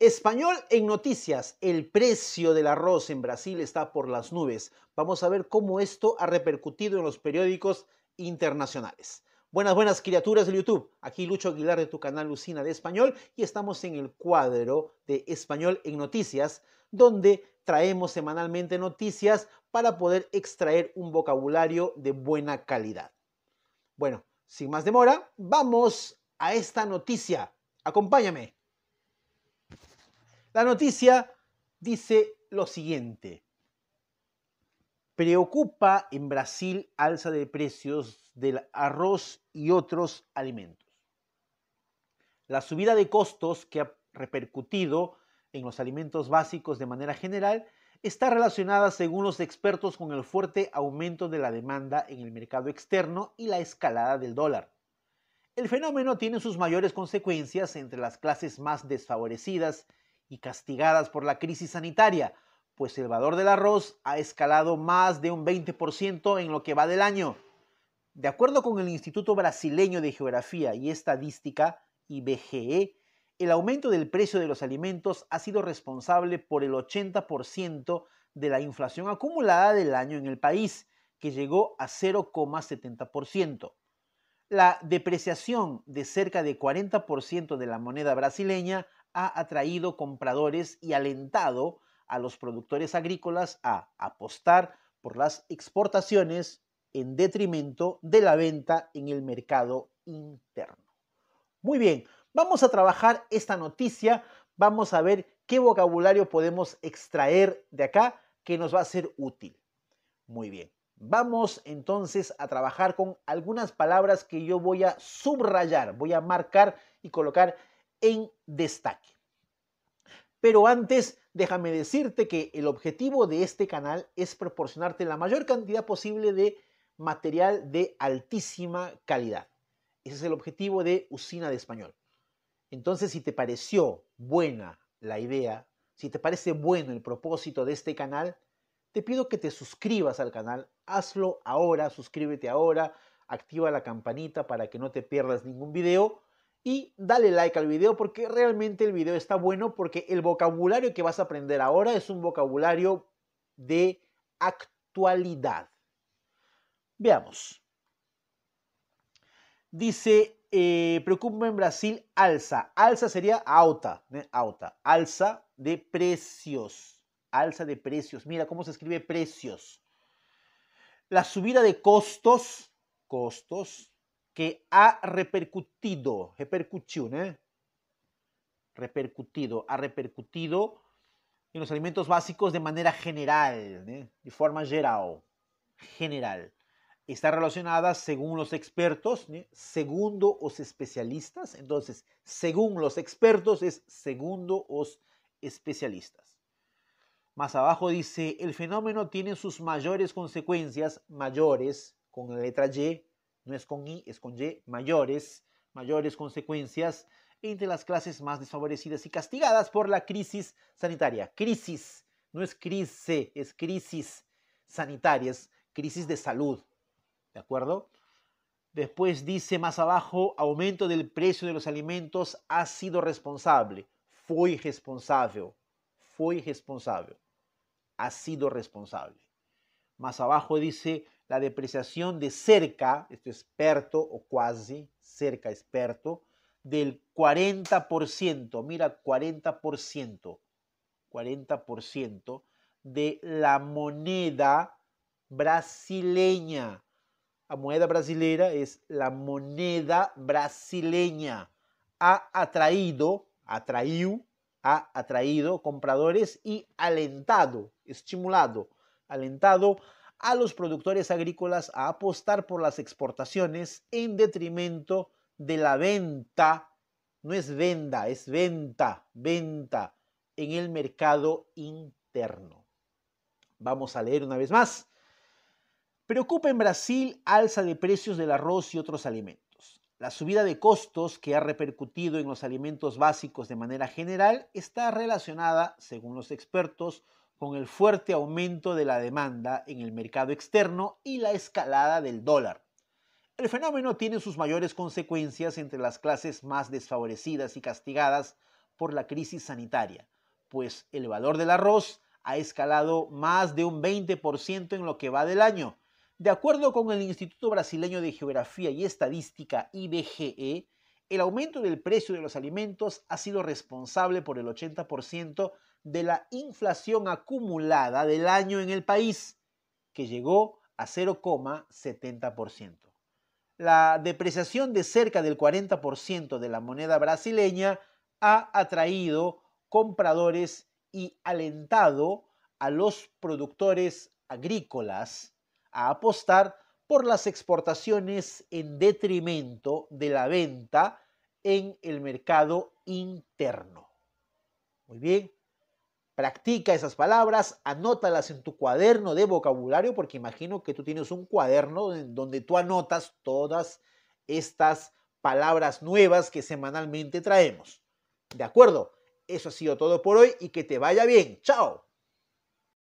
Español en noticias. El precio del arroz en Brasil está por las nubes. Vamos a ver cómo esto ha repercutido en los periódicos internacionales. Buenas criaturas de YouTube. Aquí Lucho Aguilar de tu canal Usina de Español y estamos en el cuadro de Español en noticias, donde traemos semanalmente noticias para poder extraer un vocabulario de buena calidad. Bueno, sin más demora, vamos a esta noticia. Acompáñame. La noticia dice lo siguiente. Preocupa en Brasil alza de precios del arroz y otros alimentos. La subida de costos que ha repercutido en los alimentos básicos de manera general está relacionada, según los expertos, con el fuerte aumento de la demanda en el mercado externo y la escalada del dólar. El fenómeno tiene sus mayores consecuencias entre las clases más desfavorecidas y castigadas por la crisis sanitaria, pues el valor del arroz ha escalado más de un 20% en lo que va del año. De acuerdo con el Instituto Brasileño de Geografía y Estadística, IBGE, el aumento del precio de los alimentos ha sido responsable por el 80% de la inflación acumulada del año en el país, que llegó a 0,70%. La depreciación de cerca de 40% de la moneda brasileña ha atraído compradores y alentado a los productores agrícolas a apostar por las exportaciones en detrimento de la venta en el mercado interno. Muy bien, vamos a trabajar esta noticia, vamos a ver qué vocabulario podemos extraer de acá que nos va a ser útil. Muy bien, vamos entonces a trabajar con algunas palabras que yo voy a subrayar, voy a marcar y colocar en destaque. Pero antes, déjame decirte que el objetivo de este canal es proporcionarte la mayor cantidad posible de material de altísima calidad. Ese es el objetivo de Usina de Español. Entonces, si te pareció buena la idea, si te parece bueno el propósito de este canal, te pido que te suscribas al canal. Hazlo ahora, suscríbete ahora, activa la campanita para que no te pierdas ningún video. Y dale like al video porque realmente el video está bueno, porque el vocabulario que vas a aprender ahora es un vocabulario de actualidad. Veamos. Dice, preocupa en Brasil alza. Alza sería alta, ¿no? Alta. Alza de precios. Alza de precios. Mira cómo se escribe precios. La subida de costos. Costos. Que ha repercutido, ha repercutido en los alimentos básicos de manera general, ¿no? De forma geral, Está relacionada, según los expertos, ¿no? Segundo os especialistas, entonces, según los expertos es segundo os especialistas. Más abajo dice, el fenómeno tiene sus mayores consecuencias, mayores, con la letra Y, no es con I, es con Y, mayores consecuencias entre las clases más desfavorecidas y castigadas por la crisis sanitaria. Crisis, no es crise, es crisis sanitaria, es crisis de salud, ¿de acuerdo? Después dice más abajo, aumento del precio de los alimentos ha sido responsable. Foi responsável, ha sido responsable. Más abajo dice, la depreciación de cerca, esto es perto o quasi, cerca es perto, del 40%, mira, 40% de la moneda brasileña. La moneda brasileira es la moneda brasileña. Ha atraído compradores y alentado, estimulado, alentado a los productores agrícolas a apostar por las exportaciones en detrimento de la venta, no es venda, es venta en el mercado interno. Vamos a leer una vez más. Preocupa en Brasil alza de precios del arroz y otros alimentos. La subida de costos que ha repercutido en los alimentos básicos de manera general está relacionada, según los expertos, con el fuerte aumento de la demanda en el mercado externo y la escalada del dólar. El fenómeno tiene sus mayores consecuencias entre las clases más desfavorecidas y castigadas por la crisis sanitaria, pues el valor del arroz ha escalado más de un 20% en lo que va del año. De acuerdo con el Instituto Brasileño de Geografía y Estadística, IBGE, el aumento del precio de los alimentos ha sido responsable por el 80% de la inflación acumulada del año en el país, que llegó a 0,70%. La depreciación de cerca del 40% de la moneda brasileña ha atraído compradores y alentado a los productores agrícolas a apostar por las exportaciones en detrimento de la venta en el mercado interno. Muy bien, practica esas palabras, anótalas en tu cuaderno de vocabulario, porque imagino que tú tienes un cuaderno en donde tú anotas todas estas palabras nuevas que semanalmente traemos. ¿De acuerdo? Eso ha sido todo por hoy y que te vaya bien. ¡Chao!